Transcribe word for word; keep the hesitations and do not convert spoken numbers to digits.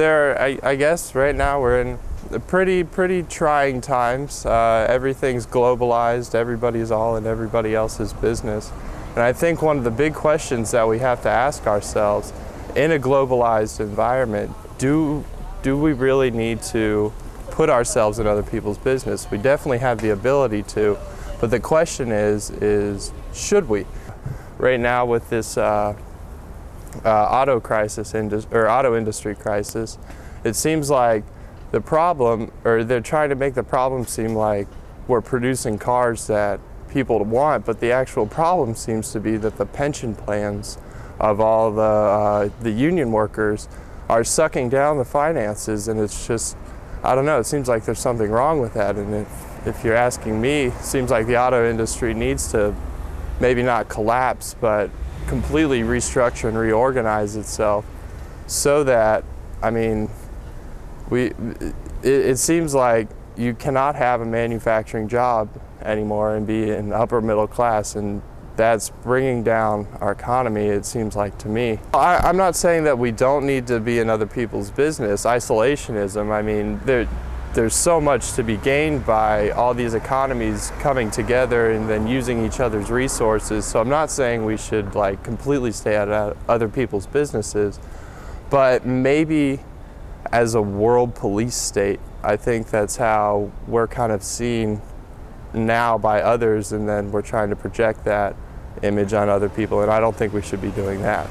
there, I, I guess right now we're in pretty, pretty trying times. Uh, everything's globalized, everybody's all in everybody else's business. And I think one of the big questions that we have to ask ourselves in a globalized environment, do, do we really need to put ourselves in other people's business? We definitely have the ability to, but the question is, is should we? Right now with this uh, uh, auto crisis, or auto industry crisis, it seems like the problem, or they're trying to make the problem seem like we're producing cars that people want, but the actual problem seems to be that the pension plans of all the, uh, the union workers are sucking down the finances, and it's just, I don't know, it seems like there's something wrong with that. And if, if you're asking me, it seems like the auto industry needs to maybe not collapse, but completely restructure and reorganize itself so that, I mean, we, it, it seems like you cannot have a manufacturing job anymore and be in upper middle class, and that's bringing down our economy, it seems like to me. I, I'm not saying that we don't need to be in other people's business. Isolationism, I mean, there, there's so much to be gained by all these economies coming together and then using each other's resources. So I'm not saying we should like completely stay out of other people's businesses, but maybe as a world police state, I think that's how we're kind of seen now by others, and then we're trying to project that image on other people, and I don't think we should be doing that.